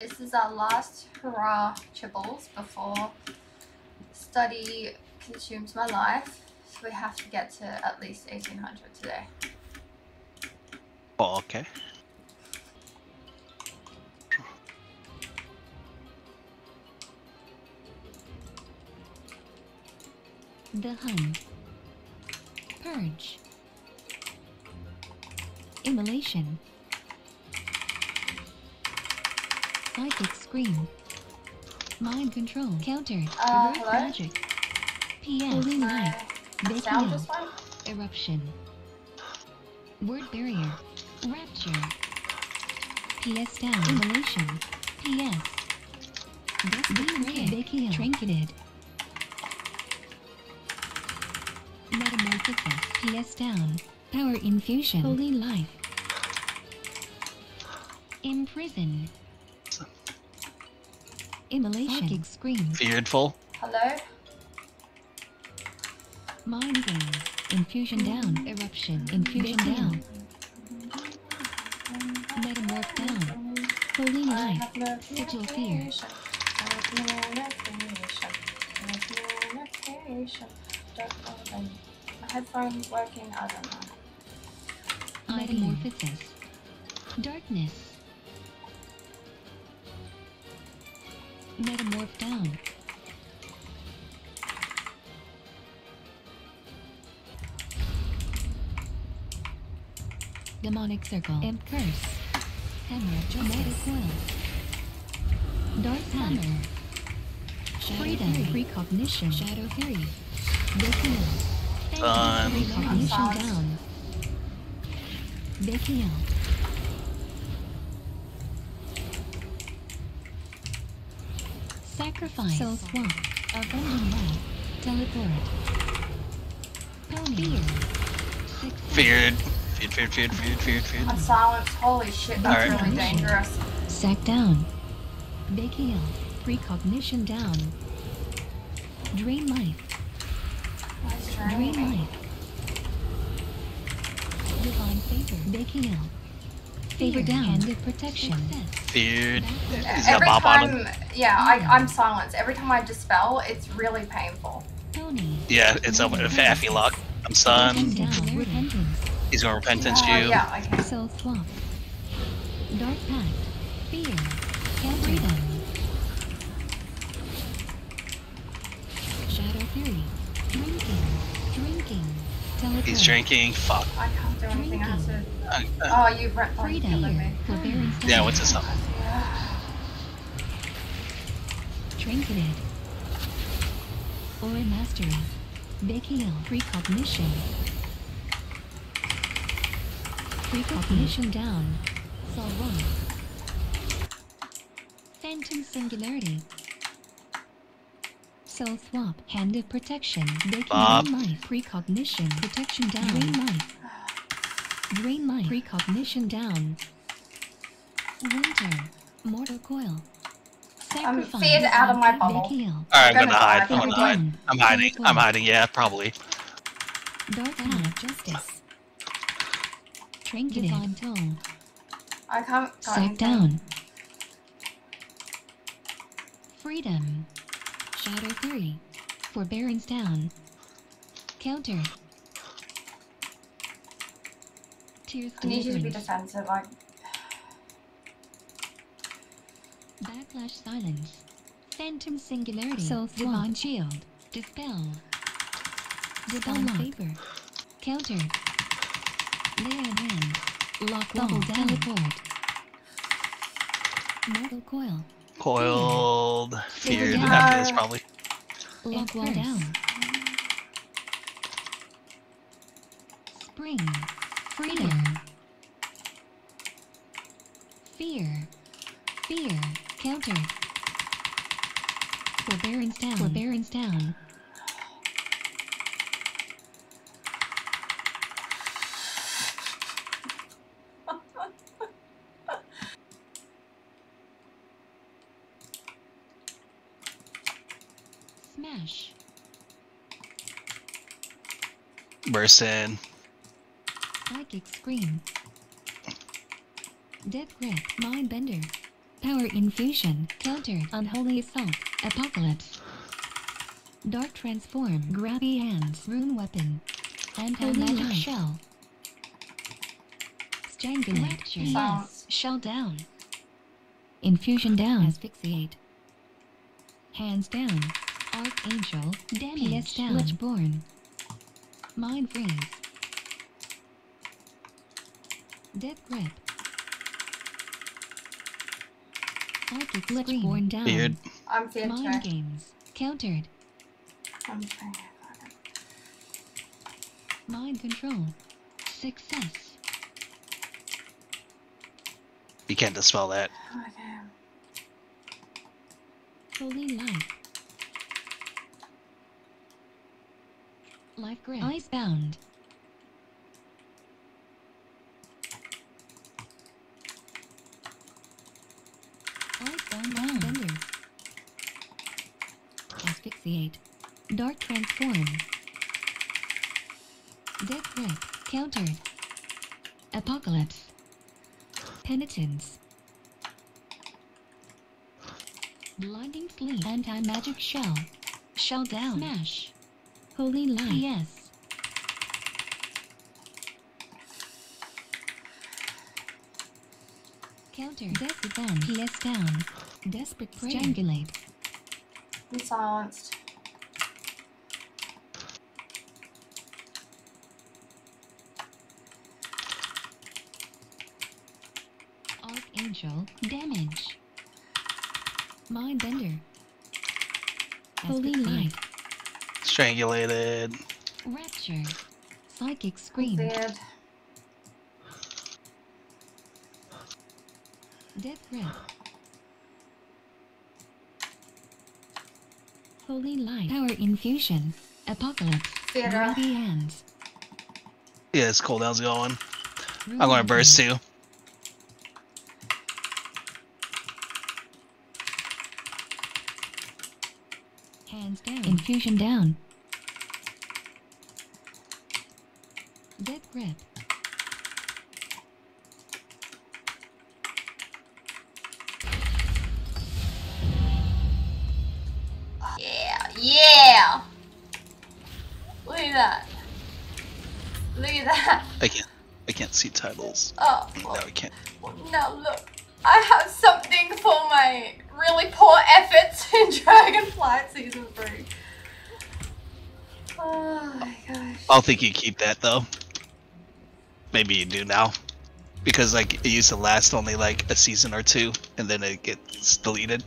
This is our last hurrah tribbles before study consumes my life. So we have to get to at least 1800 today. Oh, okay. The Hun. Purge. Immolation. Psychic Scream. Mind Control. Counter. Reverse Magic. P.S. Sound Eruption. Word Barrier. Rapture. P.S. Down. Immolation. P.S. Being Trinketed. Metamorphosis. P.S. Down. Power Infusion. Holy Life. Imprison. Immolation. Scream. Fearful. Hello. Mind Game. Infusion Down. Eruption. Infusion Down. Metamorph Down. Holy Life. Digital Fear. My headphones working, I don't know. Metamorphosis. Darkness. Metamorph Down. Demonic Circle. And Curse. Hammer. Dramatic Coil. Dark Hammer. Freedom. Precognition. Shadow Fury. Dekiel. Precognition Down. Dekiel. Sacrifice. Soul Swamp. Abundant Life. Teleport. Pony. Feared. Feared. I'm silenced. Holy shit, that's really dangerous. Sack Down. Big Heal. Precognition Down. Dream Life. Dream Life. Divine Favor. Big Heal. Favor Down. Protection. Feared. Every time, I'm silenced. Every time I dispel, it's really painful. Yeah, it's up with a faffy lock. I'm stunned. He's gonna repentance you. Yeah, okay. Soul Swamp. Dark Pact. Fear. Can't read them. Shadow Fury. Drinking. He's drinking. Fuck. I can't do anything. I have oh, you've read me. Yeah, what's this up? Trinketed. Aura Mastery. Big Heal. Precognition. Precognition Down. Sol One. Phantom Singularity. Soul Swap. Hand of Protection. Big Life. Precognition. Protection Down. Drain Life. Precognition Down. Winter. Mortal Coil. Sacrifice. I'm feared out of my bubble. Alright, I'm gonna hide. I'm hiding. I'm hiding. Yeah, probably. Dark Hand of Justice. Trinketed. I can't. Sack Down. Freedom. Shadow Fury. Forbearance Down. Counter. Tears. I need you to be defensive. Backlash Silence. Phantom Singularity. Soul Divine Shield. Dispel. Divine Favor. Counter. Layer in. Lock Wall. Teleport. Mortal Coil. Coiled. Feared after this, probably. Lock Wall Down. Spring. Freedom. Fear. Counter. Forbearance down. Smash. Burst in. Psychic Scream. Death Grip. Mind Bender. Power infusion, counter, unholy assault, apocalypse. Dark transform, grabby hands, rune weapon, anti-magic shell. Strangulation, shell down. Infusion down, asphyxiate. Hands down, archangel, damage down, Lichborn. Mind freeze. Death grip. Arctic Lichborn down. Beard. I'm feeling mind tired. Games, countered. I'm tired. Mind control, success. You can't dispel that. Oh, damn. Holy life. Life grip. Icebound. Icebound down. Bender. Asphyxiate. Dark transform. Death grip. Countered. Apocalypse. Penitence. Blinding sleep. Anti-magic shell. Shell down. Smash. Holy light. Yes. Counter. Death down. PS down. Desperate prayer. Strangulate. Be silenced. Angel damage. Mind bender. Holy light. Strangulated. Rapture. Psychic scream. Death grip. Holy light. Power infusion. Apocalypse. Grabby hands. Yeah, this cooldown's going. Ruin. I'm gonna burst too. Infusion down. Dead grip. Yeah, yeah. Look at that. Look at that. I can't see titles. Oh. No, I can't. Now look, I have something for my really poor efforts in Dragonflight Season 3. Oh my gosh. I don't think you keep that though. Maybe you do now. Because like it used to last only like a season or two and then it gets deleted.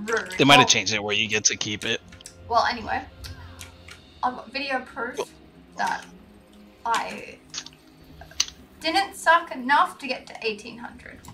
Rude. They might have changed it where you get to keep it. Well anyway, I've got video proof that I didn't suck enough to get to 1800.